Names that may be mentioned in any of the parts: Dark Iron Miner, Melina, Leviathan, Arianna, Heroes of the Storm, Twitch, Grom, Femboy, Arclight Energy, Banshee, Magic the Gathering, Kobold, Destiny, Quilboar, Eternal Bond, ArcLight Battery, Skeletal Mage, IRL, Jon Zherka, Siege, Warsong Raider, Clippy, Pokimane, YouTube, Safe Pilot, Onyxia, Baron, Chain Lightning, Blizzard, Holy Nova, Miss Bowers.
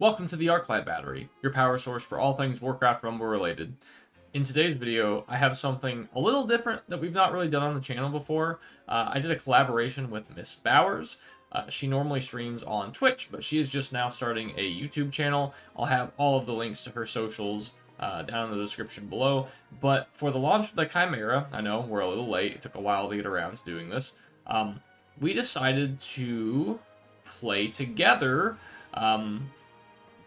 Welcome to the ArcLight Battery, your power source for all things Warcraft Rumble related. In today's video, I have something a little different that we've not really done on the channel before. I did a collaboration with Miss Bowers. She normally streams on Twitch, but she is just now starting a YouTube channel. I'll have all of the links to her socials down in the description below. But for the launch of the Chimaera, I know we're a little late. It took a while to get around to doing this. We decided to play together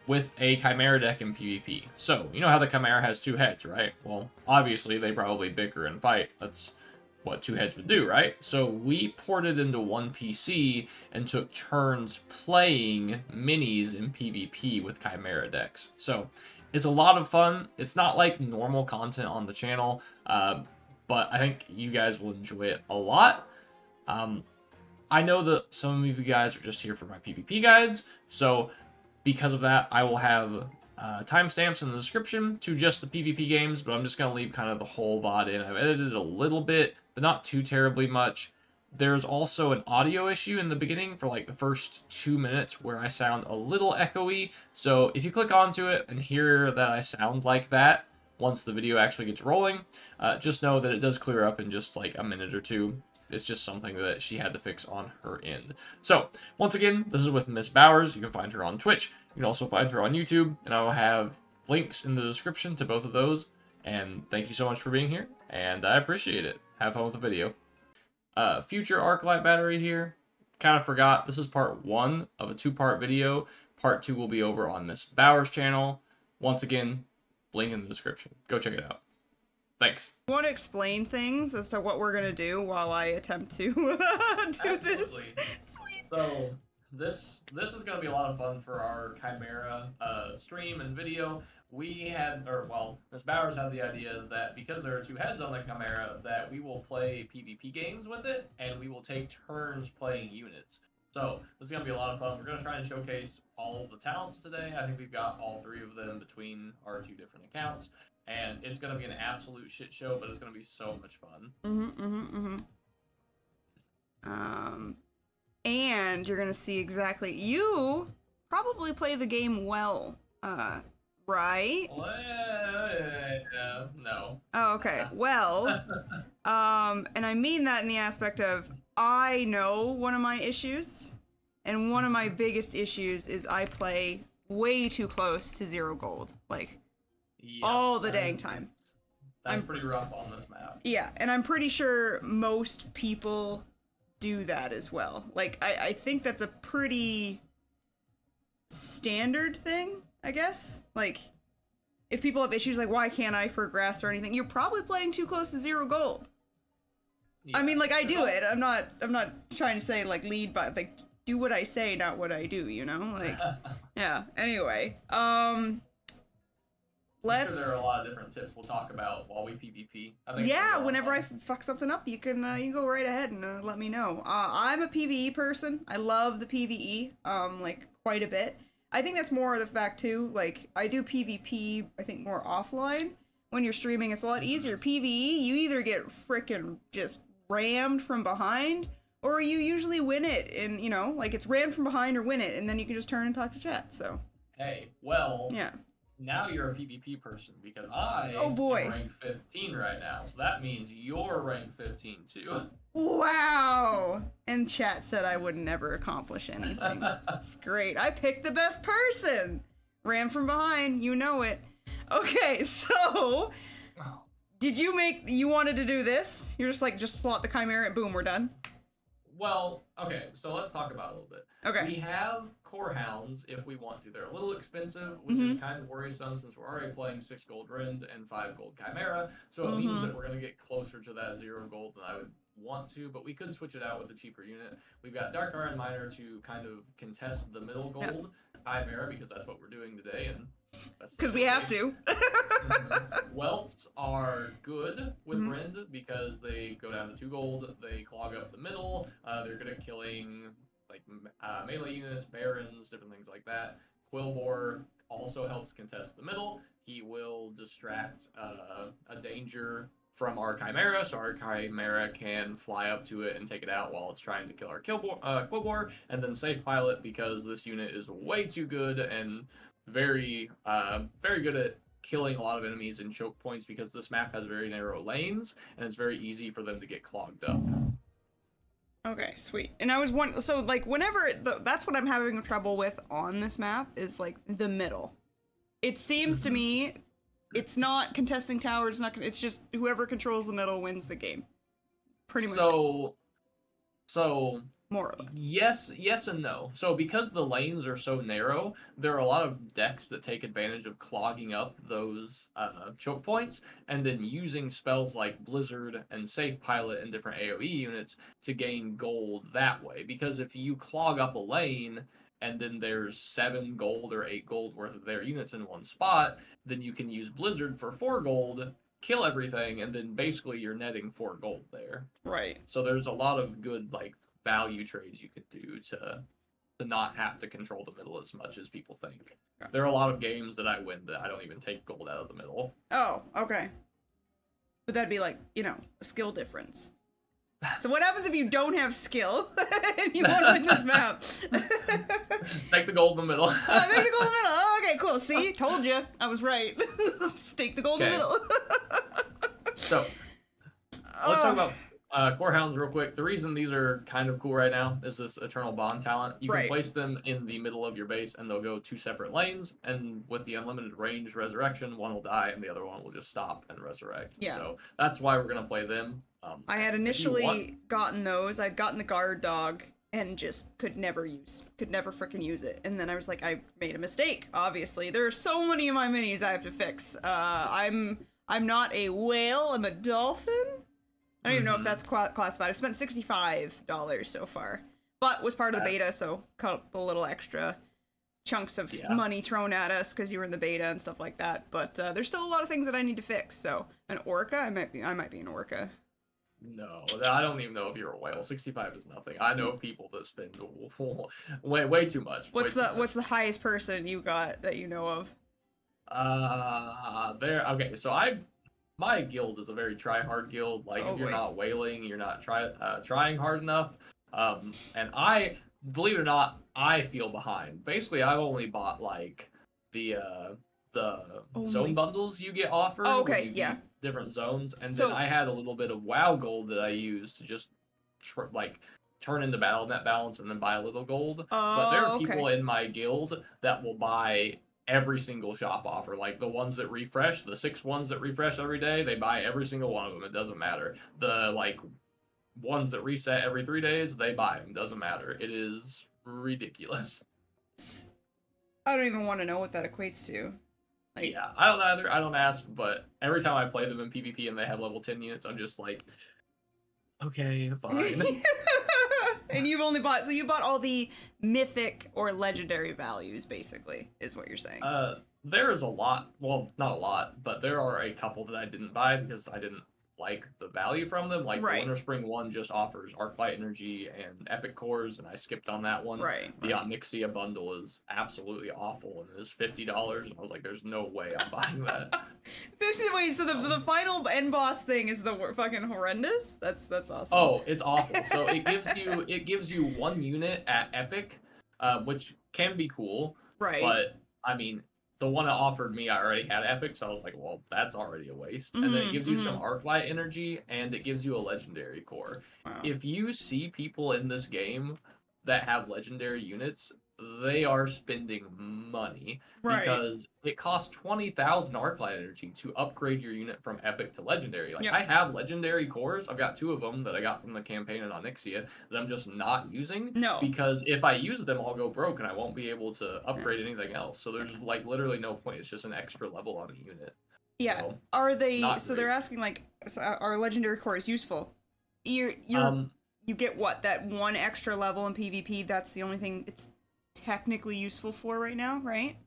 with a Chimaera deck in PvP. So, you know how the Chimaera has two heads, right? Well, obviously, they probably bicker and fight. That's what two heads would do, right? So we ported into one PC and took turns playing minis in PvP with Chimaera decks. So it's a lot of fun. It's not like normal content on the channel, but I think you guys will enjoy it a lot. I know that some of you guys are just here for my PvP guides, so because of that, I will have timestamps in the description to just the PvP games, but I'm just going to leave kind of the whole VOD in. I've edited a little bit, but not too terribly much. There's also an audio issue in the beginning for like the first 2 minutes where I sound a little echoey, so if you click onto it and hear that I sound like that once the video actually gets rolling, just know that it does clear up in just like a minute or two. It's just something that she had to fix on her end. So, once again, this is with Miss Bowers. You can find her on Twitch. You can also find her on YouTube. And I will have links in the description to both of those. And thank you so much for being here. And I appreciate it. Have fun with the video. Future ArcLight Battery here. Kind of forgot. This is part one of a two-part video. Part two will be over on Miss Bowers' channel. Once again, link in the description. Go check it out. Thanks. You want to explain things as to what we're going to do while I attempt to do Absolutely. This? Sweet. So this is going to be a lot of fun for our Chimaera stream and video. We had, or well, Miss Bowers had the idea that because there are two heads on the Chimaera, that we will play PvP games with it, and we will take turns playing units. So this is going to be a lot of fun. We're going to try and showcase all of the talents today. I think we've got all three of them between our two different accounts. And it's going to be an absolute shit show, but it's going to be so much fun. And you're going to see exactly... You probably play the game well, right? No. Oh, okay. Well, and I mean that in the aspect of I know one of my issues, and one of my biggest issues is I play way too close to 0 gold. Like... Yeah, all the dang time. I'm pretty rough on this map. Yeah, and I'm pretty sure most people do that as well. Like, I think that's a pretty standard thing, I guess. Like, if people have issues like, why can't I progress or anything, you're probably playing too close to 0 gold. Yeah. I mean, like, I do it. I'm not trying to say, like, lead by, like, do what I say, not what I do, you know? Like, yeah, anyway. I'm sure there are a lot of different tips we'll talk about while we PvP. I think whenever I fuck something up, you can go right ahead and let me know. I'm a PvE person. I love the PvE, like, quite a bit. I think that's more of the fact, too. Like, I do PvP, I think, more offline. When you're streaming, it's a lot easier. PvE, you either get frickin' just rammed from behind, or you usually win it. And, you know, like, it's rammed from behind or win it, and then you can just turn and talk to chat, so. Hey, well... Yeah. Now you're a PvP person, because I am rank 15 right now, so that means you're rank 15 too. Wow! And chat said I would never accomplish anything. That's great. I picked the best person! Ran from behind, you know it. Okay, so... Did you make... You wanted to do this? You're just like, just slot the Chimaera and boom, we're done? Well, okay, so let's talk about it a little bit. Okay. We have Core Hounds if we want to. They're a little expensive, which is kind of worrisome since we're already playing 6 gold Rend and 5 gold Chimaera. So it means that we're going to get closer to that 0 gold than I would want to, but we could switch it out with a cheaper unit. We've got Dark Iron Miner to kind of contest the middle gold Chimaera because that's what we're doing today. And because we have to. Whelps are good with Rend because they go down to 2 gold, they clog up the middle, they're good at killing like melee units, barons, different things like that. Quilboar also helps contest the middle. He will distract a danger from our Chimaera, so our Chimaera can fly up to it and take it out while it's trying to kill our Quilboar, and then Safe Pilot because this unit is way too good and very good at killing a lot of enemies in choke points because this map has very narrow lanes and it's very easy for them to get clogged up. Okay, sweet. And I was wondering, so like whenever, that's what I'm having trouble with on this map is like the middle. It seems to me it's not contesting towers, it's just whoever controls the middle wins the game. Pretty much. So more or less. Yes and no. So because the lanes are so narrow, there are a lot of decks that take advantage of clogging up those choke points and then using spells like Blizzard and Safe Pilot and different AoE units to gain gold that way. Because if you clog up a lane and then there's 7 gold or 8 gold worth of their units in one spot, then you can use Blizzard for 4 gold, kill everything, and then basically you're netting 4 gold there. Right. So there's a lot of good, like, value trades you could do to not have to control the middle as much as people think. Gotcha. There are a lot of games that I win that I don't even take gold out of the middle. Oh, okay. But that'd be like, you know, a skill difference. So what happens if you don't have skill and you won't win this map? Take the gold in the middle. Take the gold in the middle. Oh, okay, cool. See? Told you. I was right. Take the gold in the middle. So, let's talk about Core Hounds real quick. The reason these are kind of cool right now is this Eternal Bond talent. You can place them in the middle of your base and they'll go 2 separate lanes, and with the unlimited range resurrection, one will die and the other one will just stop and resurrect. Yeah. So that's why we're going to play them. I had initially gotten those. I'd gotten the guard dog and just could never freaking use it. And then I was like, I made a mistake. Obviously, there are so many of my minis I have to fix. I'm not a whale. I'm a dolphin. I don't even know if that's classified. I've spent $65 so far, but was part of the beta, so cut a little extra chunks of money thrown at us because you were in the beta and stuff like that. But there's still a lot of things that I need to fix. So an orca, I might be an orca. No, I don't even know if you're a whale. 65 is nothing. I know people that spend way too much. What's the highest person you got that you know of? Okay, so my guild is a very try-hard guild. Like, if you're not whaling, you're not trying hard enough. And I, believe it or not, I feel behind. Basically, I've only bought, like, the zone bundles you get offered. Oh, okay, different zones, and then I had a little bit of WoW gold that I used to just turn into BattleNet balance and then buy a little gold. But there are people in my guild that will buy every single shop offer, like the ones that refresh, the 6 ones that refresh every day, they buy every single one of them. It doesn't matter. The like ones that reset every 3 days, they buy them. Doesn't matter. It is ridiculous. I don't even want to know what that equates to. Yeah, I don't either. I don't ask, but every time I play them in PvP and they have level 10 units, I'm just like, okay, fine. And you've only bought, so you bought all the mythic or legendary values, basically, is what you're saying. There is a lot, well, not a lot, but there are a couple that I didn't buy because I didn't like the value from them. Like the Winter Spring one just offers Arclight Energy and Epic Cores, and I skipped on that one. The Onyxia bundle is absolutely awful, and it was $50, and I was like, there's no way I'm buying that. Wait, so the final end boss thing is the fucking horrendous? That's awesome. Oh, it's awful. So it gives you 1 unit at Epic, which can be cool. Right. But I mean, the one that offered me, I already had Epic, so I was like, well, that's already a waste. And then it gives you some Arclight Energy, and it gives you a Legendary Core. Wow. If you see people in this game that have Legendary units, they are spending money. Right. Because it costs 20,000 Arclight Energy to upgrade your unit from Epic to Legendary. Like, I have Legendary Cores. I've got 2 of them that I got from the campaign in Onyxia that I'm just not using. No. Because if I use them, I'll go broke and I won't be able to upgrade anything else. So there's, like, literally no point. It's just an extra level on the unit. Yeah. So, they're asking, like, so are Legendary Cores useful? You get, what, that 1 extra level in PvP? That's the only thing it's technically useful for right now, right?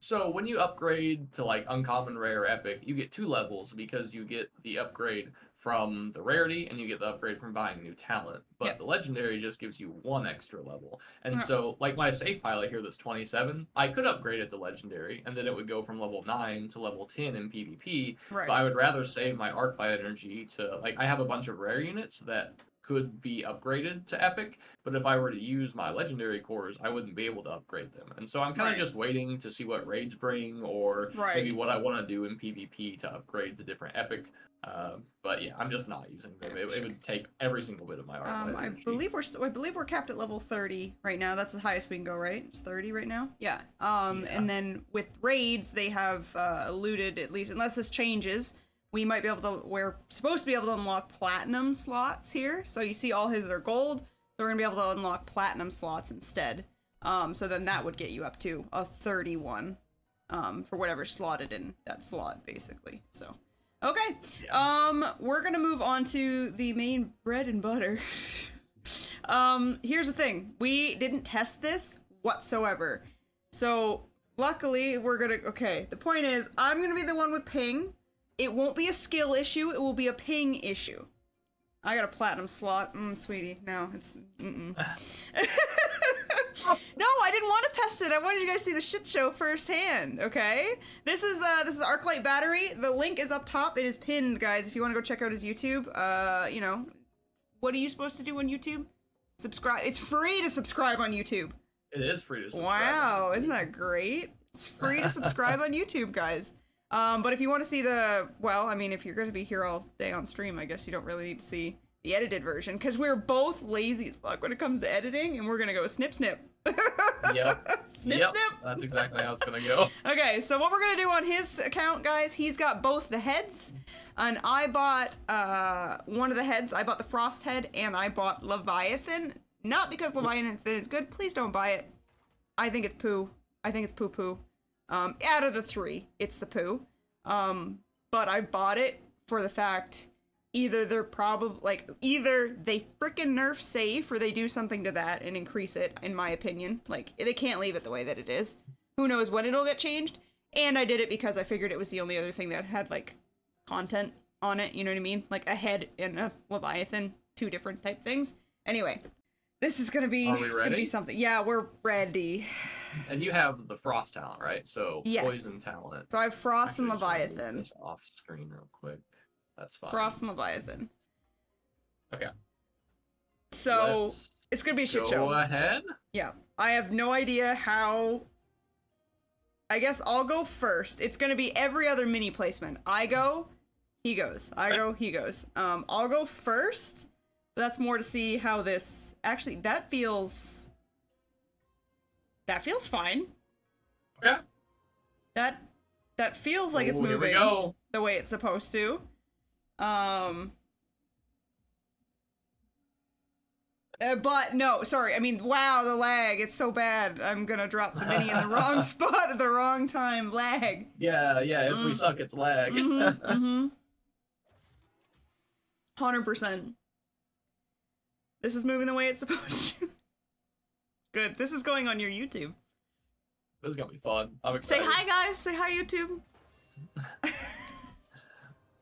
So when you upgrade to like uncommon, rare, or epic, you get 2 levels because you get the upgrade from the rarity, and you get the upgrade from buying new talent. But the legendary just gives you one extra level. And so, like my safe pilot here that's 27, I could upgrade it to legendary, and then it would go from level 9 to level 10 in PvP. But I would rather save my Arclight Energy to, like, I have a bunch of rare units that could be upgraded to epic, but if I were to use my legendary cores, I wouldn't be able to upgrade them. And so I'm kind of just waiting to see what raids bring, or maybe what I want to do in PvP to upgrade to different epic. But yeah, I'm just not using them. It would take every single bit of my armor. I believe we're capped at level 30 right now. That's the highest we can go, right? It's 30 right now. Yeah. And then with raids, they have looted, at least unless this changes, we might be able to, we're supposed to be able to unlock platinum slots here. So you see all his are gold, so we're gonna be able to unlock platinum slots instead. So then that would get you up to a 31 for whatever slotted in that slot, basically. So, okay. Yeah. We're gonna move on to the main bread and butter. Here's the thing. We didn't test this whatsoever. So luckily we're gonna, the point is I'm gonna be the one with ping. It won't be a skill issue, it will be a ping issue. I got a platinum slot. Sweetie, no, it's, No, I didn't want to test it. I wanted you guys to see the shit show firsthand, okay? This is ArcLight Battery. The link is up top. It is pinned, guys, if you want to go check out his YouTube. You know, what are you supposed to do on YouTube? Subscribe. It's free to subscribe on YouTube. It is free to subscribe. Wow, isn't that great? It's free to subscribe on YouTube, guys. But if you want to see the, well, I mean, if you're going to be here all day on stream, I guess you don't really need to see the edited version, because we're both lazy as fuck when it comes to editing, and we're going to go snip, snip. Yep. Snip, yep. Snip. That's exactly how it's going to go. Okay, so what we're going to do on his account, guys, he's got both the heads, and I bought one of the heads. I bought the Frost head, and I bought Leviathan. Not because Leviathan is good. Please don't buy it. I think it's poo. I think it's poo-poo. Out of the three, it's the poo. But I bought it for the fact either they're probably, like, either they frickin' nerf safe or they do something to that and increase it, in my opinion. Like, they can't leave it the way that it is. Who knows when it'll get changed? And I did it because I figured it was the only other thing that had, like, content on it, you know what I mean? Like, a head and a Leviathan, two different type things. Anyway. This is gonna be, it's gonna be something. Yeah, we're ready. And you have the Frost talent, right? So Poison talent. So I have Frost and Leviathan. Just off screen real quick. That's fine. Frost and Leviathan. Okay. So it's gonna be a shit show. Go ahead. Yeah, I have no idea how. I guess I'll go first. It's gonna be every other mini placement. I go, he goes. I go, he goes. I'll go first. That's more to see how this actually. That feels fine. Yeah. That feels like it's moving the way it's supposed to. But no, sorry. I mean, wow, the lag. It's so bad. I'm gonna drop the mini in the wrong spot at the wrong time. Lag. Yeah, yeah. If we suck, it's lag. 100%. This is moving the way it's supposed to. Good. This is going on your YouTube. This is gonna be fun. I'm excited. Say hi, guys. Say hi, YouTube.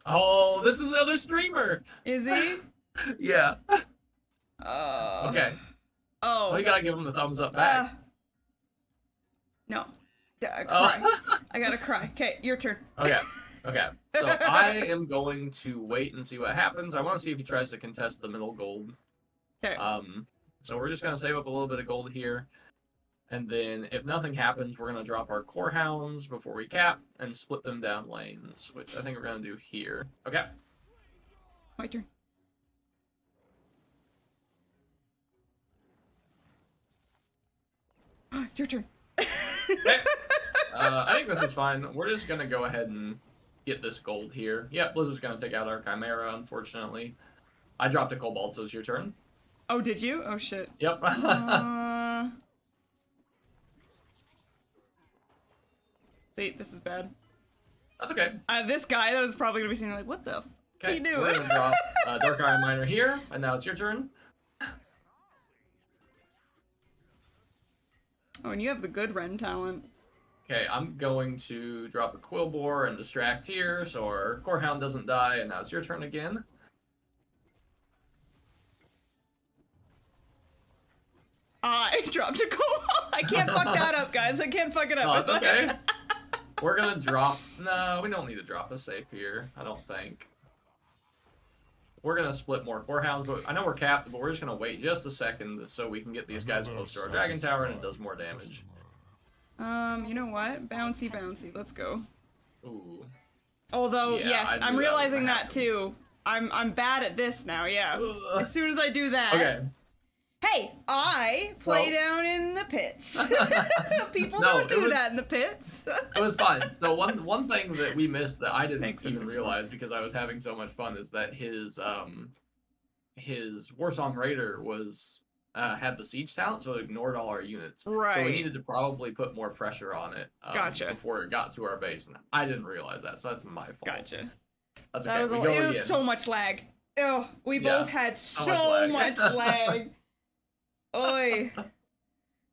Oh, this is another streamer. Is he? Yeah. Okay. Oh. Well, you gotta give him the thumbs up back. No. I gotta cry. Okay, your turn. Okay. Okay, so I am going to wait and see what happens. I want to see if he tries to contest the middle gold. Okay. So we're just going to save up a little bit of gold here, and then if nothing happens, we're going to drop our Core Hounds before we cap and split them down lanes, which I think we're going to do here. Okay. My turn. It's your turn. Okay. I think this is fine. We're just going to go ahead and get this gold here. Yeah, Blizzard's going to take out our Chimaera, unfortunately. I dropped a Kobold, so it's your turn. Oh, did you? Oh, shit. Yep. Wait, this is bad. That's okay. This guy that was probably going to be sitting like, what the f*** is he doing? We're going to drop Dark Iron Miner here, and now it's your turn. Oh, and you have the good Rend talent. Okay, I'm going to drop a Quilboar and distract here, so our Core Hound doesn't die, and now it's your turn again. I dropped a Kobold. I can't fuck that up, guys. I can't fuck it up. No, it's okay. We're gonna drop... No, we don't need to drop the safe here, I don't think. We're gonna split more Core Hounds, but I know we're capped, but we're just gonna wait just a second so we can get these guys close to our Dragon Tower and it does more damage. You know what? Bouncy, bouncy. Let's go. Ooh. Although, yeah, yes, I'm realizing that too. I'm bad at this now, yeah. As soon as I do that... Okay. Hey, I play down in the pits. People don't do that in the pits. It was fun. So one thing that we missed that I didn't even realize because I was having so much fun is that his Warsong Raider was had the siege talent, so it ignored all our units. Right. So we needed to probably put more pressure on it before it got to our base, and I didn't realize that, so that's my fault. Gotcha. That's okay. That was it was so much lag. Ew, we both had so much lag. Oi.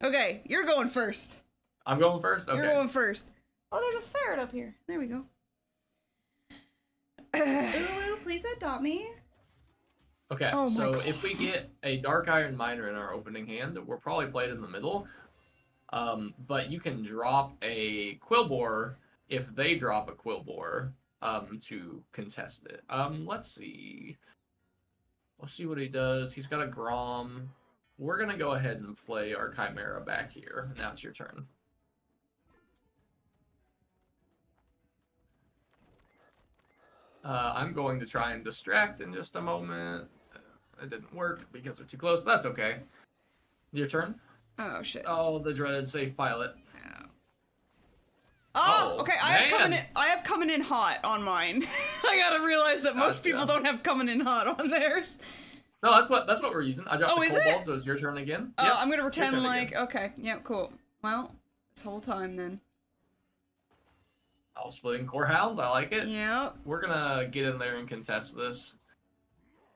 Okay, you're going first. I'm going first? Okay. You're going first. Oh, there's a ferret up here. There we go. Ooh, please adopt me. Okay, oh so if we get a Dark Iron Miner in our opening hand, we're probably played in the middle. But you can drop a Quilboar if they drop a Quilboar to contest it. Let's see. Let's see what he does. He's got a Grom. We're going to go ahead and play our Chimaera back here. Now it's your turn. I'm going to try and distract in just a moment. It didn't work because we're too close. That's okay. Your turn? Oh, shit. Oh, the dreaded safe pilot. Oh, okay. I have coming in hot on mine. I got to realize that most people don't have coming in hot on theirs. No, that's what we're using. I dropped the Kobold, so it's your turn again. Oh, yep. I'm gonna pretend like okay, yeah, cool. Well, this whole time then. I'll split in Core Hounds. I like it. Yeah. We're gonna get in there and contest this,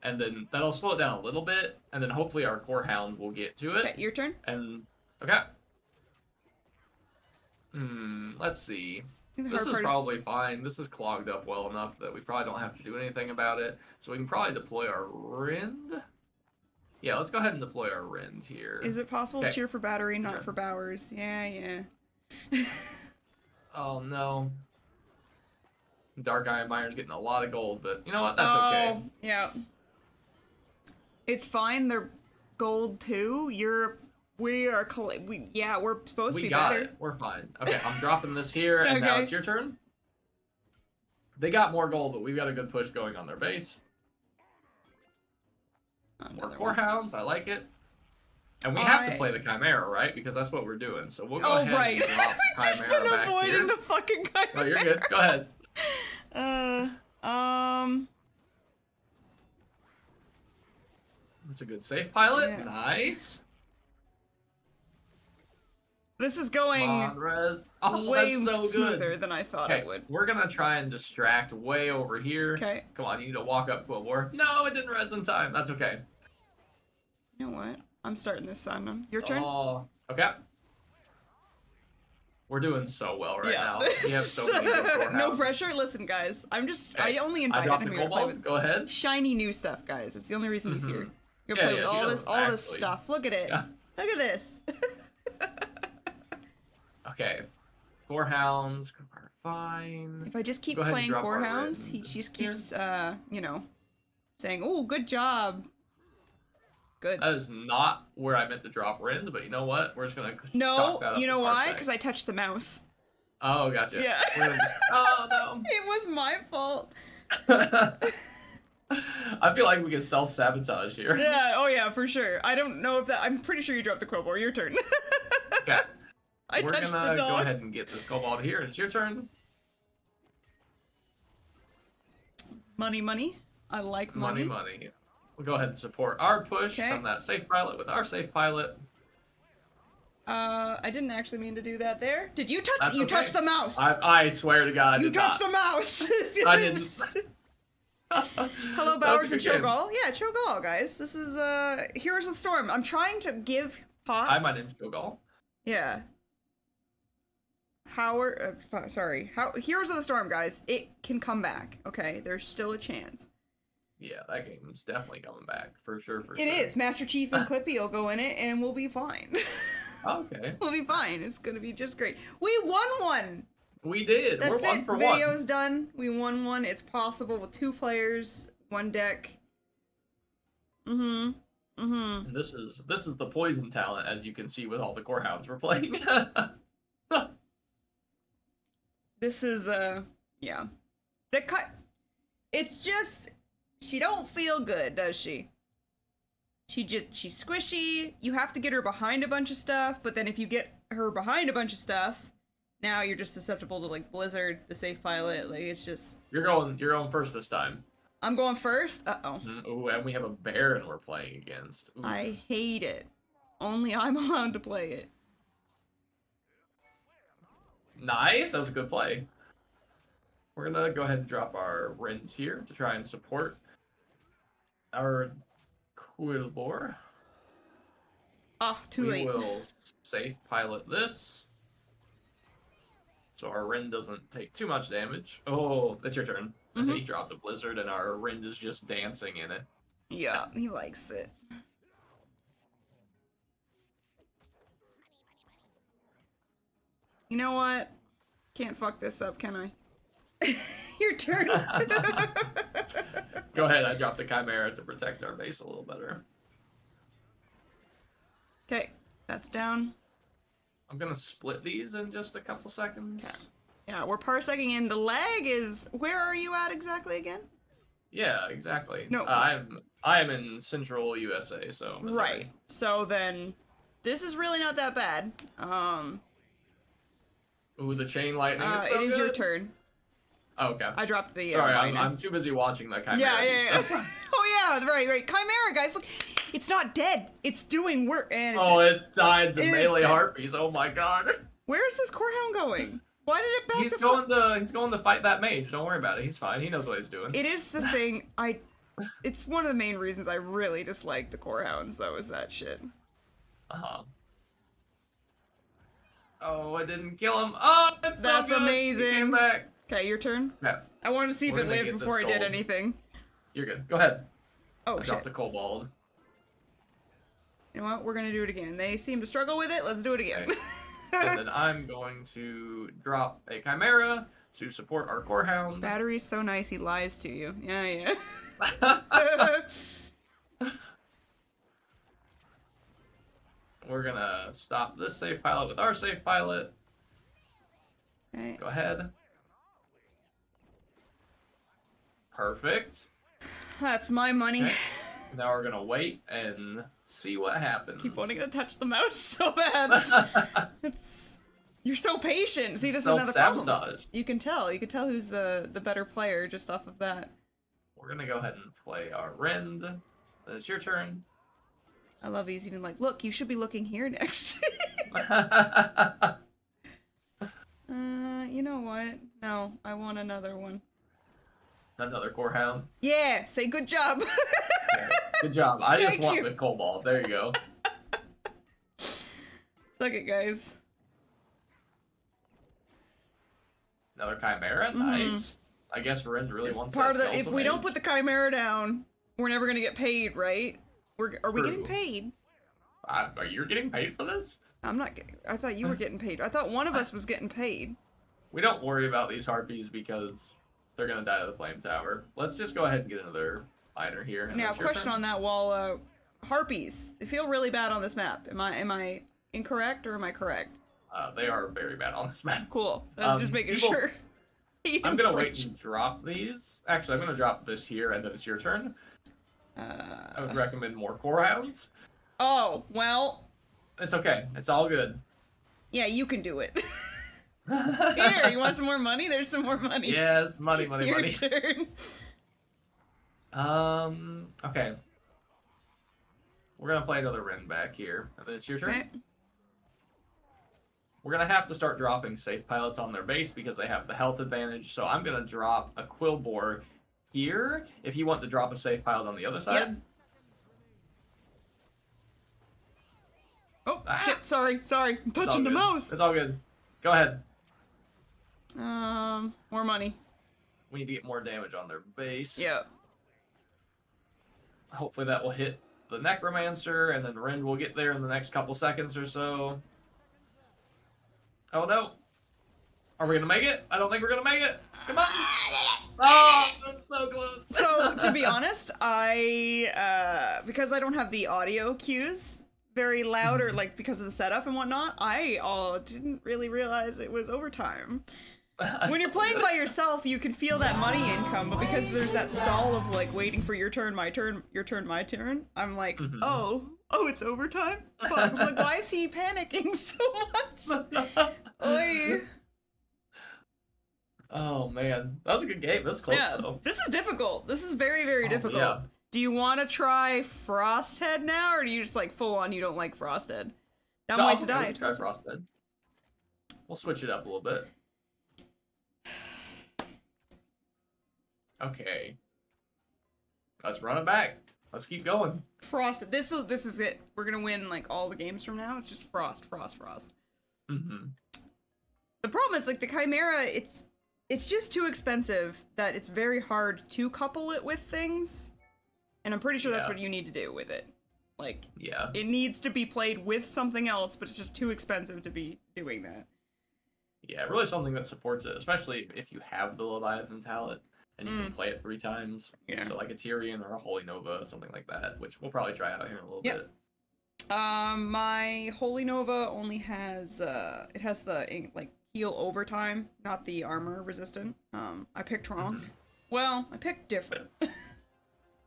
and then that'll slow it down a little bit, and then hopefully our Core Hound will get to it. Okay, your turn. And okay. Let's see. This is probably fine. This is clogged up well enough that we probably don't have to do anything about it. So we can probably deploy our Rend. Yeah, let's go ahead and deploy our Rend here. Is it possible to cheer for battery, not for Bowers? Yeah, yeah. Oh, no. Dark Iron Miner's getting a lot of gold, but you know what? That's okay. Yeah. It's fine. They're gold, too. We're supposed to be better. We got it. We're fine. Okay, I'm dropping this here, and now it's your turn. They got more gold, but we've got a good push going on their base. More Core Hounds. I like it. And we have to play the Chimaera, right? Because that's what we're doing. So we'll go ahead and drop the Chimaera back here. I've just been avoiding the fucking Chimaera. Oh, you're good. Go ahead. That's a good safe pilot. Yeah. Nice. This is going way smoother than I thought it would. We're going to try and distract way over here. Okay. Come on, you need to walk up, Quilboar. No, it didn't res in time. That's okay. You know what? I'm starting this on your turn. Oh, okay. We're doing so well right now. We have so many no pressure. Listen, guys. I'm just, I only invited him to play with. Go ahead. Shiny new stuff, guys. It's the only reason he's here. You're going to play with all this stuff. Look at it. Yeah. Look at this. Okay, Core Hounds are fine. If I just keep playing Core Hounds, he just keeps, you know, saying, "Oh, good job." Good. That is not where I meant to drop Rend, but you know what? We're just gonna. No, you know why? Because I touched the mouse. Oh, gotcha. Yeah. Oh no. It was my fault. I feel like we can self-sabotage here. Yeah. Oh yeah, for sure. I don't know if that. I'm pretty sure you dropped the Quilboar. Your turn. Okay. We're gonna go ahead and get this Kobold here. It's your turn. Money, money. I like money. Money, money. We'll go ahead and support our push from that safe pilot with our safe pilot. I didn't actually mean to do that there. Did you touch? You touched the mouse. I swear to God, you touched the mouse. I didn't. Hello, Bowers and Cho'Gall. Yeah, Cho'Gall, guys. This is Heroes of the Storm. I'm trying to give pots. Hi, my name's Cho'Gall. Yeah. Heroes of the Storm, guys. It can come back. Okay, there's still a chance. Yeah, that game's definitely coming back for sure. It is. Master Chief and Clippy will go in it, and we'll be fine. Okay. We'll be fine. It's gonna be just great. We won one. We did. That's We're it. One for Video's one. Video's done. We won one. It's possible with 2 players, 1 deck. Mm-hmm. Mm-hmm. And this is the poison talent, as you can see with all the core hounds we're playing. This is yeah. The cut. It's just. She don't feel good, does she? She's squishy. You have to get her behind a bunch of stuff, but then if you get her behind a bunch of stuff, now you're just susceptible to like Blizzard, the Safe Pilot. Like it's just you're going first this time. I'm going first. Uh oh. Oh, and we have a Baron we're playing against. Ooh. I hate it. Only I'm allowed to play it. Nice. That was a good play. We're gonna go ahead and drop our Rend here to try and support our Quilboar. Ah, oh, too late. We will safe pilot this, so our Rend doesn't take too much damage. Oh, that's your turn. Mm-hmm. He dropped a Blizzard, and our Rend is just dancing in it. Yeah, he likes it. You know what? Can't fuck this up, can I? Your turn. Go ahead, I dropped the Chimaera to protect our base a little better. Okay, that's down. I'm gonna split these in just a couple seconds. Okay. Yeah, we're parsecing in. The lag is... Where are you at exactly again? Yeah, exactly. No, I am in central USA, so... Missouri. Right, so then this is really not that bad. Ooh, the chain lightning is so It is good. Your turn. Oh, okay. I dropped the. Sorry, I'm too busy watching that Chimaera. Yeah. Oh yeah, right. Chimaera, guys, look, it's not dead. It's doing work. And oh, it died to melee harpies. Oh my god. Where is this core hound going? Why did it back? He's going to fight that mage. Don't worry about it. He's fine. He knows what he's doing. It is the thing. It's one of the main reasons I really dislike the core hounds. Though, is that shit. Uh huh. Oh, I didn't kill him. Oh, it's so good. That's amazing. He came back. Okay, your turn. Yeah. I wanted to see if it lived before I did anything. You're good. Go ahead. Oh, shit. I dropped the kobold. You know what? We're going to do it again. They seem to struggle with it. Let's do it again. Okay. And then I'm going to drop a Chimaera to support our core hound. Battery's so nice, he lies to you. Yeah, yeah. We're going to stop this safe pilot with our safe pilot. Okay. Go ahead. Perfect. That's my money. Okay. Now we're gonna wait and see what happens. Keep wanting to touch the mouse so bad. You're so patient. See, this is another problem. You can tell who's the better player just off of that. We're gonna go ahead and play our Rend. It's your turn. I love he's even like, look, you should be looking here next. You know what? No, I want another one. Another core hound. Yeah, say good job. Okay, good job. I just want the kobold. There you go. Look it, guys. Another Chimaera. Nice. Mm-hmm. I guess Rend really wants part of the. If we don't put the Chimaera down, we're never gonna get paid, right? Are we getting paid? Are you getting paid for this? I'm not. I thought you were getting paid. I thought one of us was getting paid. We don't worry about these harpies because. They're gonna die to the flame tower. Let's just go ahead and get another miner here. Now, question on that wall: harpies. They feel really bad on this map. Am I incorrect or am I correct? They are very bad on this map. Cool. I was just making sure. I'm gonna wait and drop these. Actually, I'm gonna drop this here, and then it's your turn. I would recommend more core hounds. Oh well. It's okay. It's all good. Yeah, you can do it. Here, you want some more money? There's some more money. Yes, money, Your money. Turn. Okay. We're gonna play another Rend back here. And then it's your turn. Okay. We're gonna have to start dropping safe pilots on their base because they have the health advantage. So I'm gonna drop a Quilboar here if you want to drop a safe pilot on the other side. Yep. Oh, shit, sorry. I'm touching the mouse. It's all good. Go ahead. More money. We need to get more damage on their base. Yeah. Hopefully that will hit the Necromancer, and then Rend will get there in the next couple seconds or so. Oh no. Are we going to make it? I don't think we're going to make it. Come on. Oh, that's so close. So, to be honest, because I don't have the audio cues very loud, or like because of the setup and whatnot, I didn't really realize it was overtime. When you're playing by yourself, you can feel that money income, but because there's that stall of like waiting for your turn, my turn, your turn, my turn, I'm like, oh, it's overtime? Fuck. I'm like, why is he panicking so much? Oy. Oh man, that was a good game. That was close though. This is difficult. This is very, very difficult. Yeah. Do you want to try Frosthead now, or do you just like full on you don't like Frosthead? That might die. Try Frosthead. We'll switch it up a little bit. Okay, let's run it back. Let's keep going. Frost. This is it. We're gonna win like all the games from now. It's just Frost. Mm-hmm. The problem is like the Chimaera. It's just too expensive that it's very hard to couple it with things, and I'm pretty sure that's what you need to do with it. Like it needs to be played with something else, but it's just too expensive to be doing that. Yeah, really something that supports it, especially if you have the Leviathan talent. And you can play it 3 times. Yeah. So like a Tyrion or a Holy Nova, something like that, which we'll probably try out here in a little bit. My Holy Nova only has it has the like heal overtime, not the armor resistant. I picked wrong. Well, I picked different.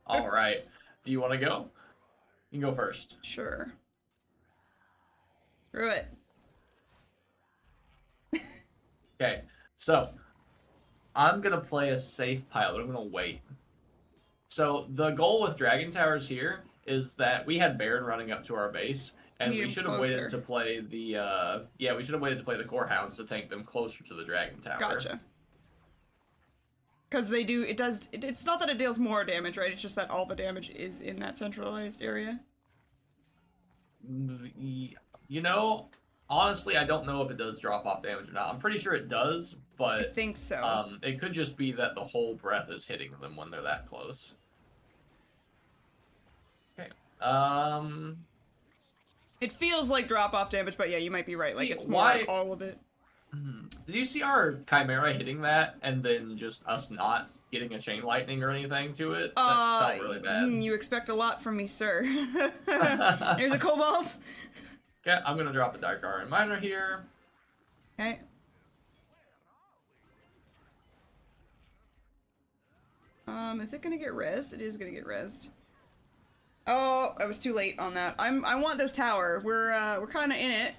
All right. Do you want to go? You can go first. Sure. Screw it. Okay. So. I'm going to play a safe pilot. I'm going to wait. So the goal with Dragon Towers here is that we had Baron running up to our base, and we should have waited to play the, we should have waited to play the Core Hounds to tank them closer to the Dragon Tower. Gotcha. Because they do, it's not that it deals more damage, right? It's just that all the damage is in that centralized area. You know, honestly, I don't know if it does drop off damage or not. I'm pretty sure it does, but I think so. It could just be that the whole breath is hitting them when they're that close. Okay. It feels like drop off damage, but yeah, you might be right. Like it's more like all of it. Did you see our Chimaera hitting that and then just us not getting a chain lightning or anything to it? That felt really bad. You expect a lot from me, sir. Here's a Kobold. Okay, I'm gonna drop a Dark Iron Miner here. Okay. Is it gonna get rezzed? It is gonna get rezzed. Oh, I was too late on that. I want this tower. We're kind of in it.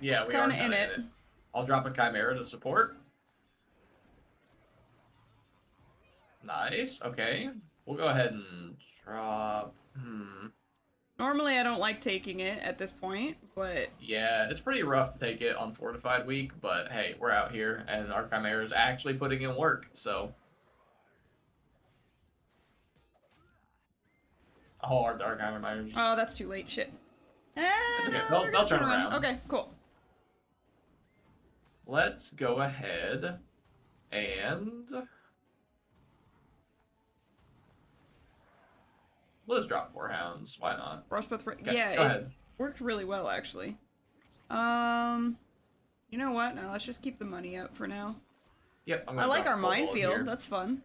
Yeah, we are kind of in it. I'll drop a Chimaera to support. Nice. Okay, we'll go ahead and drop. Normally, I don't like taking it at this point, but... Yeah, it's pretty rough to take it on Fortified Week, but hey, we're out here, and our Chimaera is actually putting in work, so... Oh, our Dark Iron Miner just... Oh, that's too late, shit. That's okay, they'll turn around. Okay, cool. Let's go ahead and... Let's drop 4 hounds. Why not? Frostbreath. Okay, yeah, go ahead. Worked really well, actually. You know what? Now let's just keep the money up for now. Yep. I like our minefield. That's fun.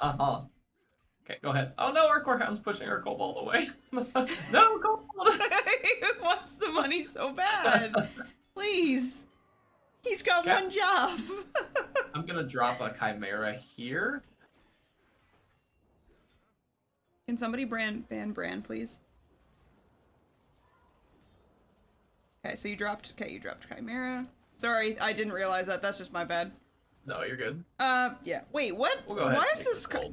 Okay, go ahead. Oh no, our Core Hound's pushing our Kobold away. No, Kobold. He wants the money so bad. Please. He's got one job. I'm gonna drop a Chimaera here. Can somebody ban Brand, please? Okay, so you dropped Chimaera. Sorry, I didn't realize that. That's just my bad. No, you're good. Yeah. Wait, what? We'll go ahead.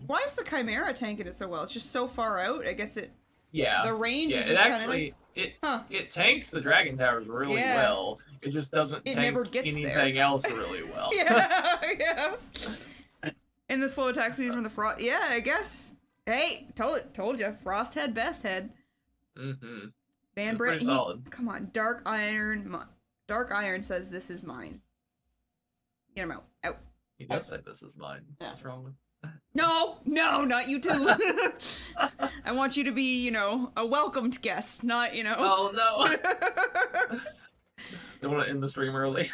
Why is the Chimaera tanking it so well? It's just so far out. I guess it. Yeah. The range is just kind of nice. It tanks the Dragon Towers really well. It just doesn't. It tank never gets anything there. Else really well. Yeah. And the slow attack speed from the Frost. Yeah, I guess. Hey, told you, Frost head, best head. Van Brand, come on, Dark Iron says this is mine. Get him out. He does say this is mine. Yeah. What's wrong with that? No, no, not you too. I want you to be, you know, a welcomed guest, not, you know. Oh, no. Don't want to end the stream early.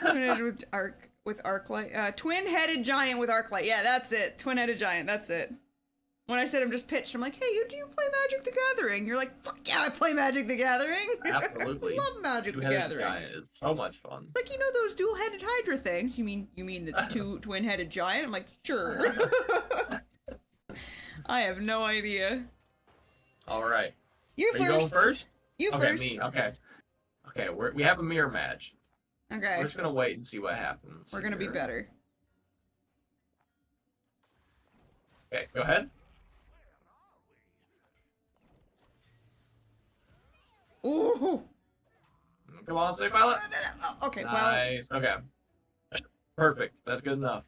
with Arclight. Twin-Headed Giant with Arclight. Yeah, that's it. Twin-Headed Giant, that's it. When I said I'm just pitched, I'm like, hey, do you play Magic the Gathering? You're like, fuck yeah, I play Magic the Gathering. Absolutely. Love Magic the Gathering. Guy is so much fun. Like, you know those dual-headed Hydra things? You mean the two Twin-Headed Giant? I'm like, sure. I have no idea. All right. Are you going first? You first. Okay, me. Okay. Okay, we have a mirror match. Okay. We're just going to wait and see what happens. We're going to be better. Okay, go ahead. Ooh. Come on, Safe Pilot. Okay, nice. Well. Nice. Okay. Perfect. That's good enough.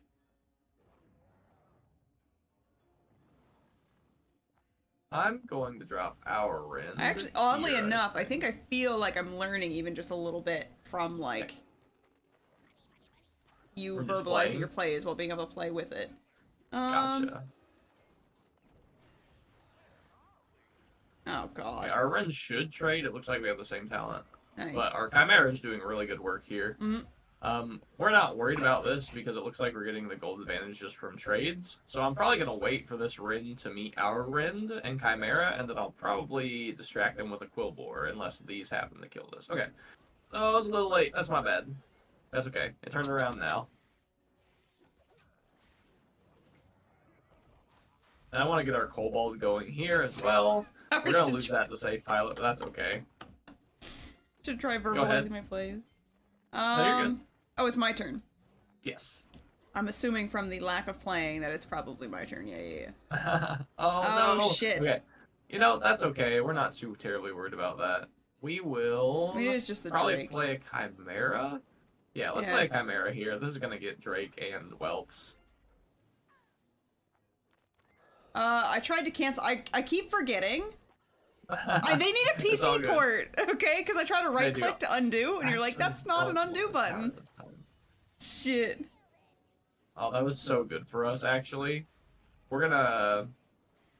I'm going to drop our Rend. Actually, oddly enough, I think I feel like I'm learning even just a little bit from, like, you verbalizing your plays while being able to play with it. Gotcha. Oh, God. Okay, our Rend should trade. It looks like we have the same talent. Nice. But our Chimaera is doing really good work here. Mm-hmm. We're not worried about this because it looks like we're getting the gold advantage just from trades. So I'm probably going to wait for this Rend to meet our Rend and Chimaera, and then I'll probably distract them with a Quilboar unless these happen to kill this. Okay. Oh, it was a little late. That's my bad. That's okay. It turned around now. And I want to get our Kobold going here as well. We're going to lose that to Safe Pilot, but that's okay. Should try verbalizing my plays. No, you're good. Oh, it's my turn. Yes. I'm assuming from the lack of playing that it's probably my turn. Yeah, yeah, yeah. Oh, no. Oh, shit. Okay. You know, that's okay. We're not too terribly worried about that. We will probably play a Chimaera. Yeah, let's play a Chimaera here. This is going to get Drake and Whelps. I tried to cancel. I keep forgetting. They need a PC port, okay? Because I try to right-click to undo, and you're like, that's not an undo button. Shit. Oh, that was so good for us, actually. We're gonna...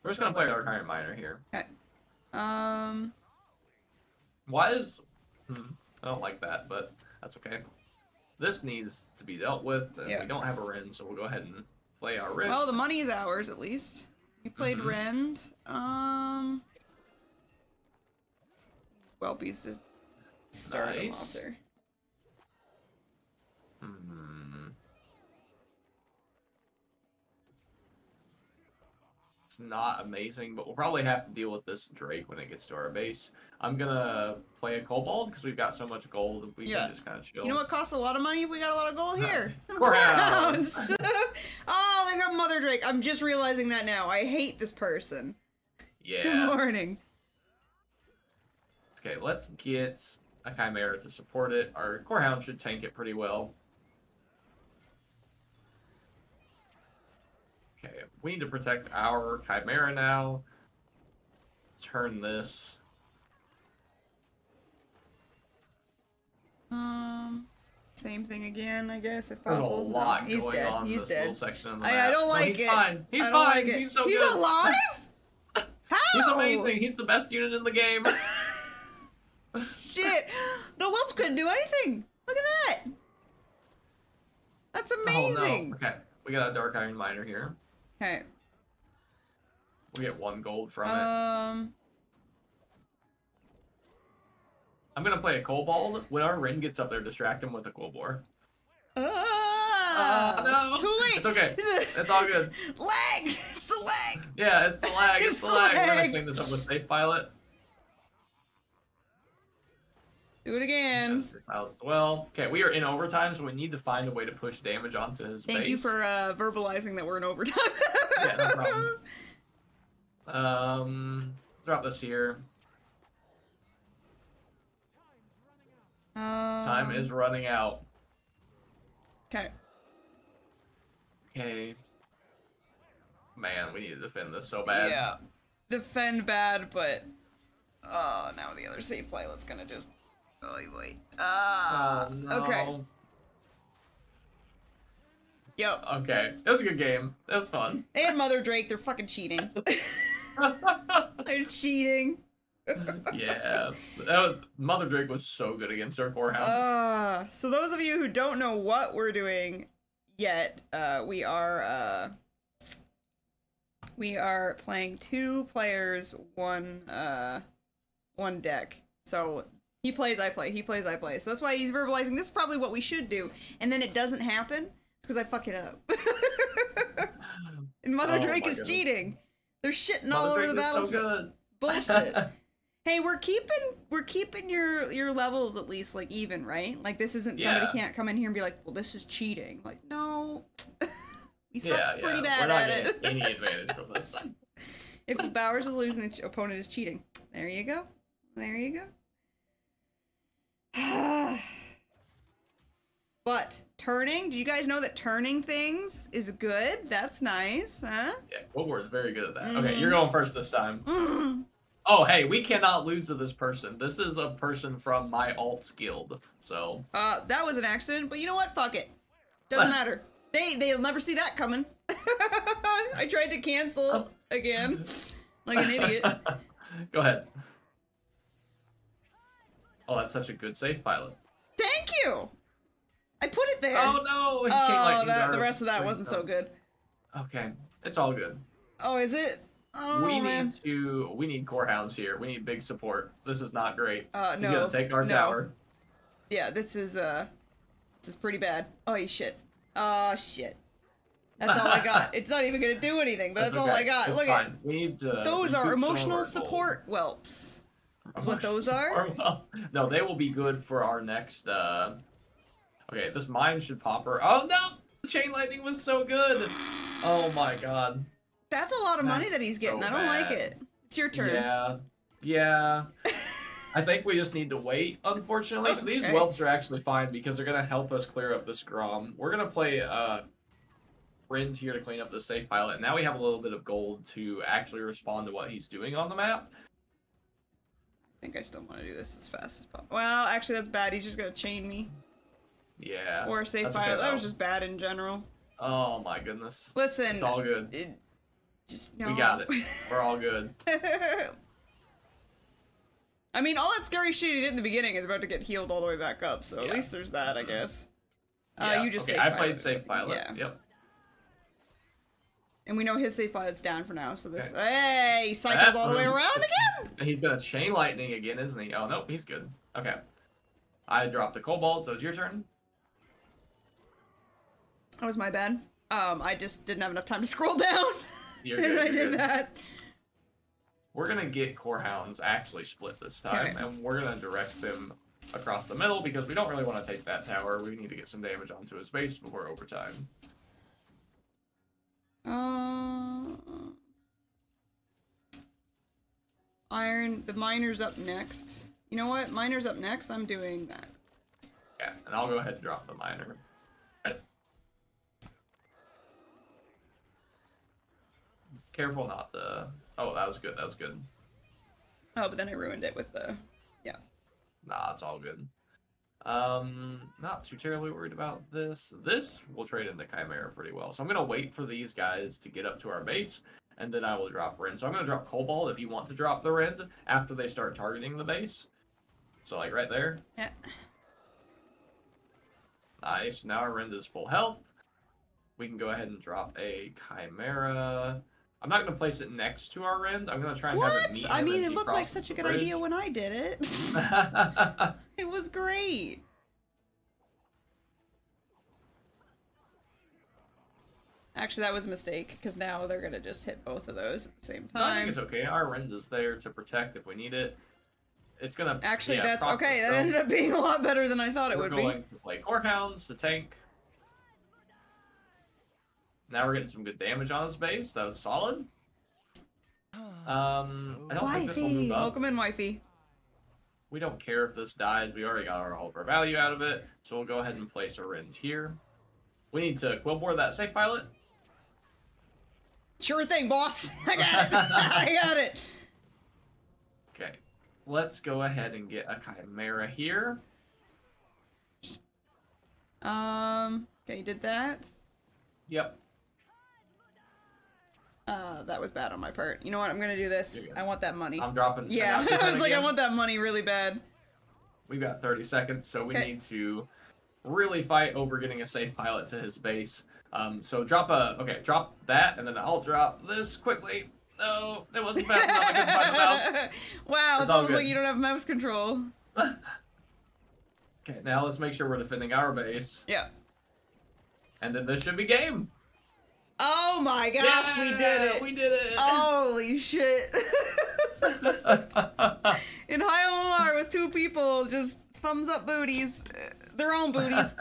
We're just gonna play Dark Iron Miner here. Okay. Why is... I don't like that, but that's okay. This needs to be dealt with, and we don't have a Rend, so we'll go ahead and play our Rend. Well, the money is ours, at least. We played Rend. Whelpies to start him off there. It's not amazing, but we'll probably have to deal with this Drake when it gets to our base. I'm gonna play a Kobold because we've got so much gold. We can just kind of chill. You know what costs a lot of money if we got a lot of gold here? Core Hounds. Oh, they've got Mother Drake. I'm just realizing that now. I hate this person. Yeah. Good morning. Okay, let's get a Chimaera to support it. Our Core Hound should tank it pretty well. Okay, we need to protect our Chimaera now. Turn this. Same thing again, I guess, if possible. There's a lot going on in this little section of the map. I don't like it. He's fine. He's fine. Like he's so good. He's alive? How? He's amazing. He's the best unit in the game. Shit! The Whelps couldn't do anything! Look at that! That's amazing! Oh, no. Okay, we got a Dark Iron Miner here. Okay. We get one gold from it. I'm gonna play a Kobold. When our Rend gets up there, distract him with a Quilboar. No! Too late! It's okay. It's all good. Lag! It's the lag! Yeah, it's the lag. It's the lag. We're gonna clean this up with Safe Pilot. Do it again. Well, okay, we are in overtime, so we need to find a way to push damage onto his base. Thank you for verbalizing that we're in overtime. Yeah, no problem. Drop this here. Time is running out. Okay. Okay. Man, we need to defend this so bad. Yeah. Defend bad, but... Oh, now the other Safe Pilot's gonna just... Oh, wait. Okay. Yep. Okay. That was a good game. That was fun. They had Mother Drake. They're fucking cheating. They're cheating. Yeah. Mother Drake was so good against our Core Hounds. So those of you who don't know what we're doing yet, we are playing two players, one deck. So he plays, I play. He plays, I play. So that's why he's verbalizing, this is probably what we should do. And then it doesn't happen because I fuck it up. And Mother Drake is cheating. They're shitting all over the battlefield. Bullshit. Hey, we're keeping your levels at least like even, right? Like this isn't somebody can't come in here and be like, well, this is cheating. Like, no. We suck pretty bad at it. Any advantage from this time. If Bowers is losing, the opponent is cheating. There you go. There you go. But turning, did you guys know that turning things is good? That's nice, huh? Yeah, Quilboar is very good at that. Okay, you're going first this time. Oh, hey, we cannot lose to this person. This is a person from my alts guild, so. That was an accident, but you know what? Fuck it. Doesn't matter. They'll never see that coming. I tried to cancel again, like an idiot. Go ahead. Oh, that's such a good safe pilot. Thank you. I put it there. Oh no! The rest of that wasn't so good. Okay, it's all good. Oh, is it? Oh, we need Core Hounds here. We need big support. This is not great. He's gonna take our tower. Yeah, this is pretty bad. Oh shit! Oh shit! That's all I got. It's not even gonna do anything, but that's all I got. It's Look fine. At we need to, those are emotional support whelps. Is what those are? No, they will be good for our next. Okay, this mine should pop her. Oh no! Chain Lightning was so good! Oh my god. That's a lot of money that he's getting. So I don't like it. It's your turn. Yeah. Yeah. I think we just need to wait, unfortunately. Okay. So these whelps are actually fine because they're going to help us clear up this Grom. We're going to play Rend here to clean up the safe pilot. And now we have a little bit of gold to actually respond to what he's doing on the map. I think I still want to do this as fast as possible. Well, actually, that's bad. He's just going to chain me. Yeah. Or safe pilot. That was just bad in general. Oh my goodness. Listen. It's all good. We got it. We're all good. I mean, all that scary shit he did in the beginning is about to get healed all the way back up, so at least there's that, I guess. Yeah. You just I played safe pilot. Yeah. Yep. And we know his safe pilot's down for now, so this Hey, he cycled all the way around again! He's gonna chain lightning again, isn't he? Oh nope, he's good. Okay. I dropped the kobold, so it's your turn. That was my bad. I just didn't have enough time to scroll down. You're good, and I did that. We're going to get Core Hounds actually split this time, and we're going to direct them across the middle because we don't really want to take that tower. We need to get some damage onto his base before overtime. The miner's up next. You know what? Miner's up next. I'm doing that. Yeah, and I'll go ahead and drop the miner. Right. Careful not to... Oh, that was good. That was good. Oh, but then I ruined it with the... Yeah. Nah, it's all good. Not too terribly worried about this. This will trade in the Chimaera pretty well. So I'm going to wait for these guys to get up to our base. And then I will drop Rend. So I'm going to drop Kobold if you want to drop the Rend after they start targeting the base. So, like, right there. Yeah. Nice. Now our Rend is full health. We can go ahead and drop a Chimaera. I'm not going to place it next to our Rend. I'm going to try and have it meet. I mean, it looked like such a good idea when I did it. It was great. Actually, that was a mistake, because now they're going to just hit both of those at the same time. No, I think it's okay. Our Rend is there to protect if we need it. It's going to... Actually, that's okay. That ended up being a lot better than I thought it would be. We're going to play Core Hounds, the tank. Now we're getting some good damage on his base. That was solid. I don't think this will move up. Welcome in, Wifey. We don't care if this dies. We already got our whole value out of it. So we'll go ahead and place a Rend here. We need to Quilboar that safe pilot. Sure thing, boss. I got it. I got it. Okay. Let's go ahead and get a Chimaera here. Okay, you did that. Yep. That was bad on my part. You know what? I'm gonna do this. I want that money. I'm dropping. Yeah, I was like, I want that money really bad. We've got 30 seconds, so we need to really fight over getting a safe pilot to his base. So drop a, drop that, and then I'll drop this quickly. No, it wasn't fast enough. I couldn't find the mouse. Wow, it's almost like you don't have mouse control. Okay, now let's make sure we're defending our base. Yeah. And then this should be game. Oh my gosh, yeah, we did it! We did it! Holy shit! In high OMR with two people, just thumbs up booties, their own booties.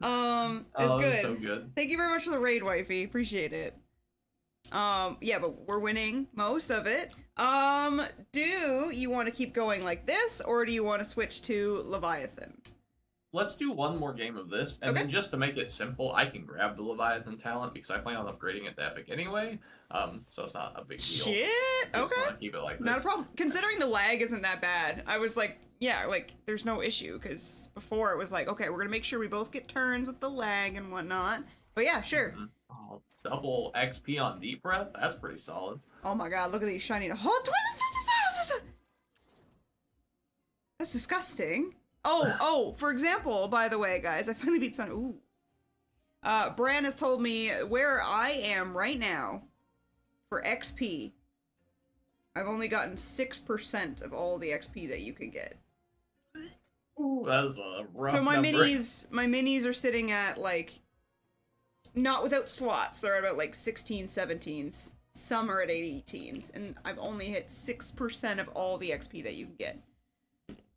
It's good. So good. Thank you very much for the raid, wifey. Appreciate it. Yeah, but we're winning most of it. Do you want to keep going like this, or do you want to switch to Leviathan? Let's do one more game of this, and then just to make it simple, I can grab the Leviathan talent because I plan on upgrading it to Epic anyway, so it's not a big deal. Shit! Okay. Keep it like this. Not a problem. Considering the lag isn't that bad, I was like, yeah, like, there's no issue, because before it was like, okay, we're going to make sure we both get turns with the lag and whatnot, but yeah, sure. Oh, double XP on Deep Breath? That's pretty solid. Oh my god, look at these shiny... Oh, that's disgusting. Oh, for example, by the way, guys, I finally beat Sun. Ooh. Bran has told me where I am right now for XP. I've only gotten 6% of all the XP that you can get. Ooh, that was a rough number. So my minis are sitting at, like, not without slots. They're at about, like, 16, 17s. Some are at 18s. And I've only hit 6% of all the XP that you can get.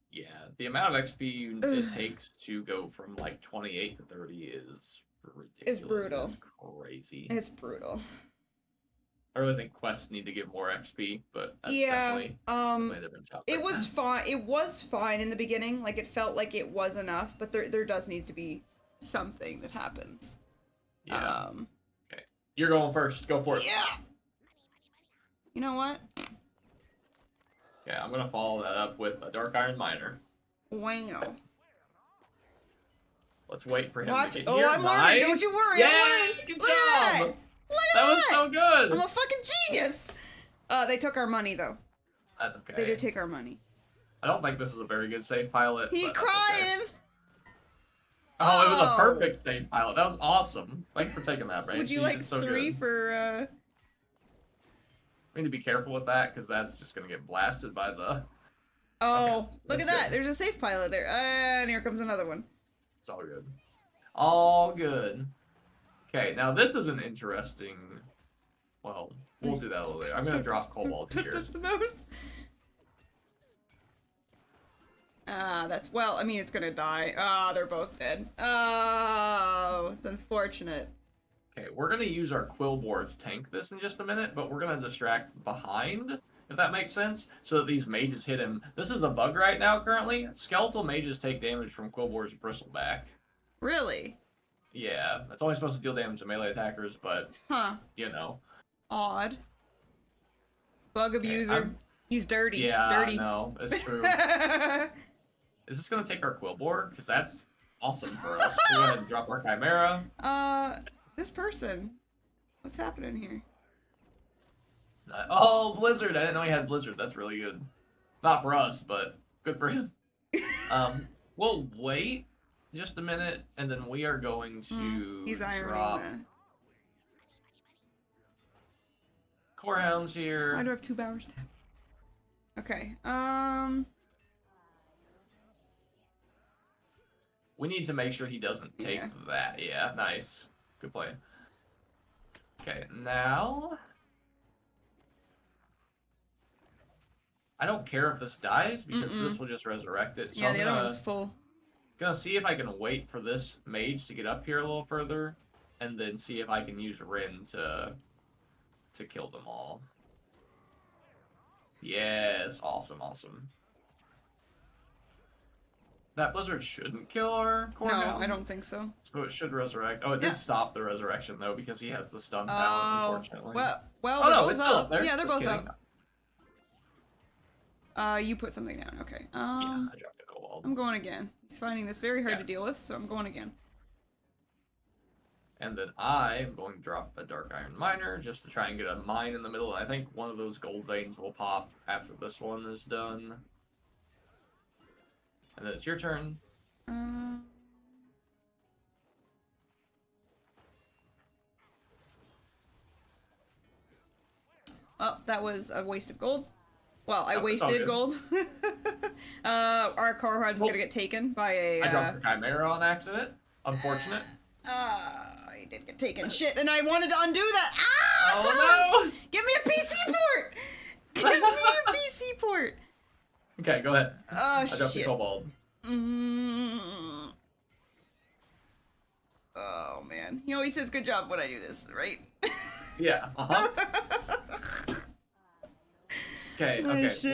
Yeah, the amount of XP it takes to go from like 28 to 30 is ridiculous. It's brutal. It's crazy. It's brutal. I really think quests need to give more XP, but that's definitely it was fine. It was fine in the beginning. Like it felt like it was enough, but there does need to be something that happens. Yeah. Okay, you're going first. Go for it. Yeah. You know what? Yeah, I'm gonna follow that up with a Dark Iron Miner. Wow. Let's wait for him to get here. I'm learning. Don't you worry. Yeah, I'm learning. Good job. That was so good. I'm a fucking genius. They took our money though. That's okay. They did take our money. I don't think this was a very good safe pilot. He crying. Okay. Oh, it was a perfect safe pilot. That was awesome. Thanks for taking that, Rand. Would you like so three good. For? We need to be careful with that because that's just gonna get blasted by the. Oh, okay, look at that! There's a safe pilot there, and here comes another one. It's all good. All good. Okay, now this is an interesting. Well, we'll do that a little later. I'm gonna drop Kobold here. Touch the mouse. That's well. I mean, it's gonna die. Ah, they're both dead. Oh, it's unfortunate. Okay, we're going to use our Quilboar to tank this in just a minute, but we're going to distract behind, if that makes sense, so that these mages hit him. This is a bug right now, currently. Skeletal mages take damage from Quilboar's bristleback. Really? Yeah, that's only supposed to deal damage to melee attackers, but, you know. Odd. Bug abuser. He's dirty. Yeah, dirty. I know. It's true. Is this going to take our Quilboar? Because that's awesome for us. Go ahead and drop our Chimaera. This person. What's happening here? Oh, Blizzard. I didn't know he had Blizzard. That's really good. Not for us, but good for him. We'll wait just a minute, and then we are going to he's drop... Core Hound's here. Why do I have two Bowers tabs? Okay. We need to make sure he doesn't take that. Yeah, nice. Good play. Okay, now... I don't care if this dies, because this will just resurrect it. So yeah, the other one's full. Gonna see if I can wait for this mage to get up here a little further, and then see if I can use Rend to kill them all. Yes, awesome, awesome. That Blizzard shouldn't kill our Core Hound. No, I don't think so. So it should resurrect. Oh, it did stop the resurrection, though, because he has the stun talent, unfortunately. Well, oh, no, it's still up there. Yeah, they're both up. You put something down. Okay. Yeah, I dropped the Kobold. I'm going again. He's finding this very hard to deal with, so I'm going again. And then I'm going to drop a Dark Iron Miner just to try and get a mine in the middle. And I think one of those gold veins will pop after this one is done. And then it's your turn. Well, that was a waste of gold. Well, I wasted gold. Our core hound's going to get taken by a... I dropped the Chimaera on accident. Unfortunate. I did get taken. Shit, and I wanted to undo that. Ah! Oh, no! Give me a PC port! Give me a PC port! Okay, go ahead. Oh, I dropped the Kobold. Oh, man. He always says good job when I do this, right? Yeah, Okay,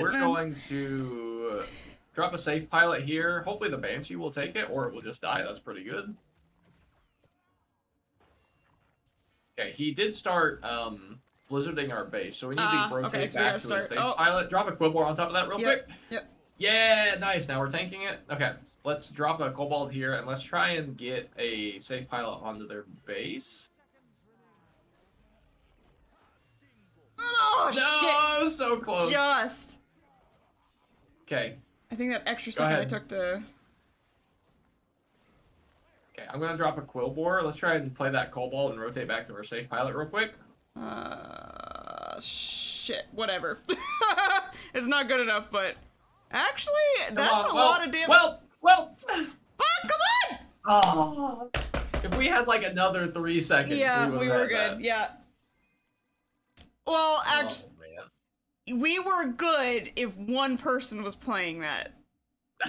we're going to drop a safe pilot here. Hopefully the Banshee will take it, or it will just die. That's pretty good. Okay, he did start blizzarding our base, so we need to rotate back to the safe pilot. Drop a Quilboar on top of that real quick. Yeah, nice. Now we're tanking it. Okay, let's drop a Kobold here, and let's try and get a safe pilot onto their base. Oh, no, I was so close. Just. Okay. I think that extra second I took to... Okay, I'm going to drop a Quilboar. Let's try and play that Kobold and rotate back to our safe pilot real quick. Shit. Whatever. It's not good enough, but... Actually, that's a lot of damage. Fuck, come on! Oh. If we had, like, another 3 seconds, yeah, we were good. Yeah. Well, actually, we were good if one person was playing that,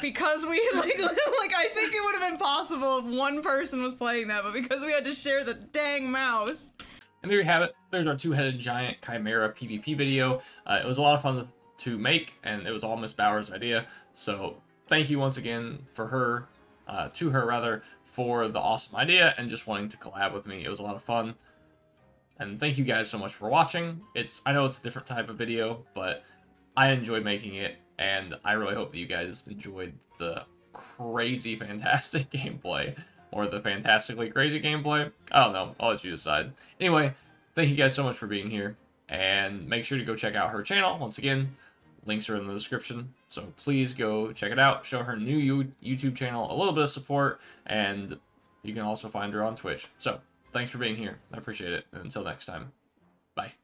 because we like I think it would have been possible if one person was playing that, but because we had to share the dang mouse. And there you have it. There's our two-headed giant Chimaera PvP video. It was a lot of fun to make, and it was all Miss Bowers' idea. So thank you once again for her, to her rather, for the awesome idea and just wanting to collab with me. It was a lot of fun. And thank you guys so much for watching. I know it's a different type of video, but I enjoyed making it, and I really hope that you guys enjoyed the crazy fantastic gameplay, or the fantastically crazy gameplay. I don't know. I'll let you decide. Anyway, thank you guys so much for being here, and make sure to go check out her channel. Once again, links are in the description, so please go check it out. Show her new YouTube channel a little bit of support, and you can also find her on Twitch. So, thanks for being here. I appreciate it. And until next time, bye.